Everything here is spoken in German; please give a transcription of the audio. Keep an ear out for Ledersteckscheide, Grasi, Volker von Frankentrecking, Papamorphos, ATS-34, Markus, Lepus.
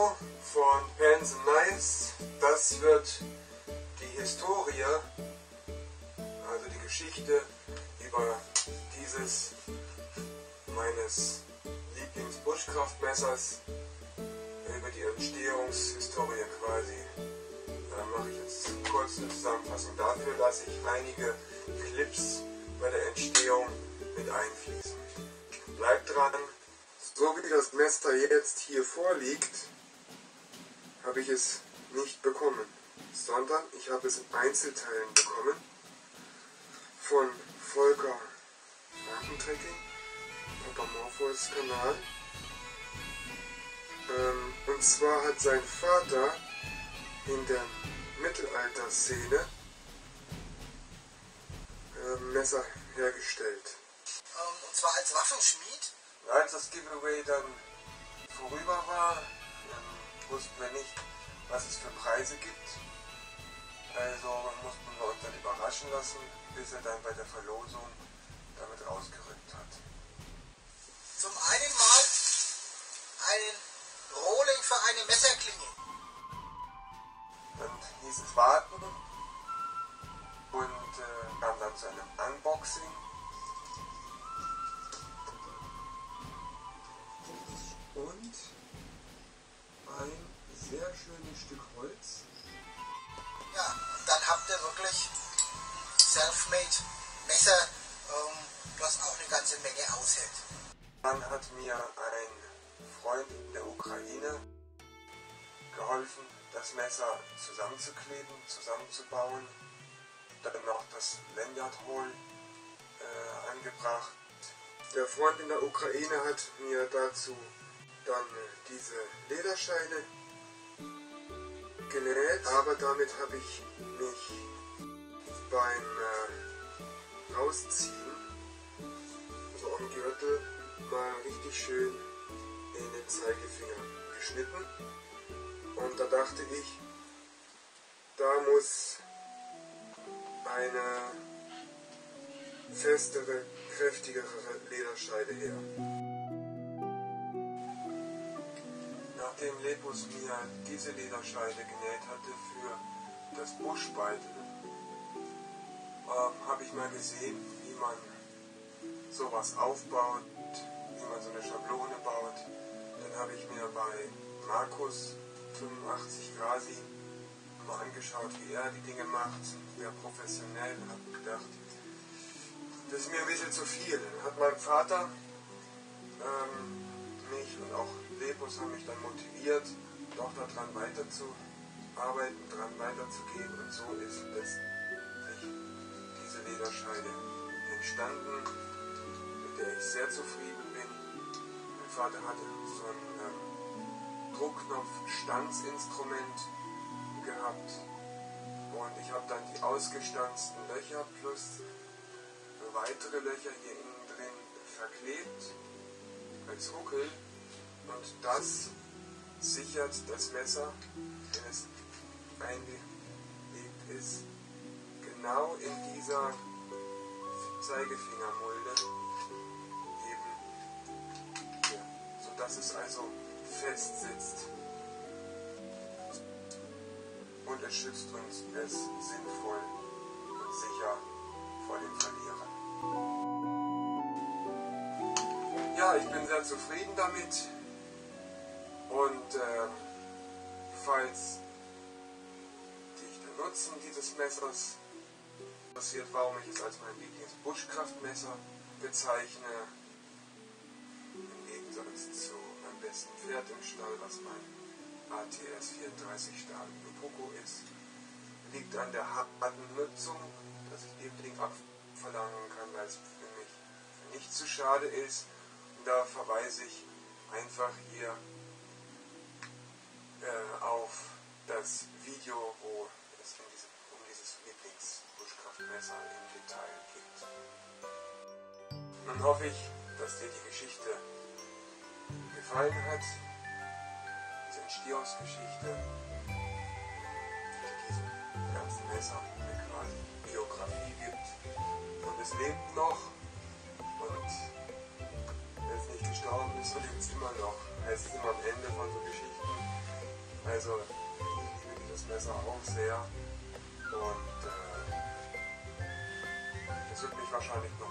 Foto von Pans and Knives. Das wird die Historie, also die Geschichte über dieses meines Lieblings-Bushcraft-Messers, über die Entstehungshistorie quasi. Da mache ich jetzt kurz eine Zusammenfassung. Dafür lasse ich einige Clips bei der Entstehung mit einfließen. Bleibt dran. So wie das Messer jetzt hier vorliegt, habe ich es nicht bekommen, sondern ich habe es in Einzelteilen bekommen von Volker von Frankentrecking, Papamorphos Kanal. Und zwar hat sein Vater in der Mittelalterszene Messer hergestellt. Und zwar als Waffenschmied? Als das Giveaway dann vorüber war, wussten wir nicht, was es für Preise gibt. Also mussten wir uns dann überraschen lassen, bis er dann bei der Verlosung damit rausgerückt hat. Zum einen mal einen Rohling für eine Messerklinge. Dann hieß es warten und kam dann zu einem Unboxing. Und ein sehr schönes Stück Holz. Ja, und dann habt ihr wirklich self-made Messer, das auch eine ganze Menge aushält. Dann hat mir ein Freund in der Ukraine geholfen, das Messer zusammenzukleben, zusammenzubauen. Dann noch das Lanyard-Hole angebracht. Der Freund in der Ukraine hat mir dazu dann diese Lederscheine genäht, aber damit habe ich mich beim Rausziehen, also am Gürtel, mal richtig schön in den Zeigefinger geschnitten. Und da dachte ich, da muss eine festere, kräftigere Lederscheide her. Nachdem Lepus mir diese Lederscheide genäht hatte für das Buschbeitel, habe ich mal gesehen, wie man sowas aufbaut, wie man so eine Schablone baut. Dann habe ich mir bei Markus 85 Grasi mal angeschaut, wie er die Dinge macht, sehr professionell, und habe gedacht, das ist mir ein bisschen zu viel. Dann hat mein Vater mich und auch Lepus haben mich dann motiviert, doch daran weiterzuarbeiten, daran weiterzugehen, und so ist letztlich diese Lederscheide entstanden, mit der ich sehr zufrieden bin. Mein Vater hatte so ein Druckknopf-Stanzinstrument gehabt und ich habe dann die ausgestanzten Löcher plus weitere Löcher hier innen drin verklebt als Huckel. Und das sichert das Messer, wenn es eingelegt ist, genau in dieser Zeigefingermulde eben hier, sodass es also fest sitzt. Und es schützt uns es sinnvoll und sicher vor dem Verlierer. Ja, ich bin sehr zufrieden damit. Und falls dich der Nutzen dieses Messers interessiert, warum ich es als mein Lieblings-Bushcraft-Messer bezeichne, im Gegensatz zu meinem besten Pferd im Stall, was mein ATS-34 Stahl Poco ist, liegt an der harten Nutzung, dass ich dem Ding abverlangen kann, weil es für mich nicht zu schade ist. Und da verweise ich einfach hier auf das Video, wo es um dieses Lieblings-Bushcraft-Messer im Detail geht. Nun hoffe ich, dass dir die Geschichte gefallen hat, die Entstehungsgeschichte mit diesem ganzen Messer, eine kleine Biografie gibt. Und es lebt noch, und wenn es nicht gestorben ist, so lebt es immer noch. Es ist immer am Ende von so Geschichten. Also ich liebe dieses Messer auch sehr und es wird mich wahrscheinlich noch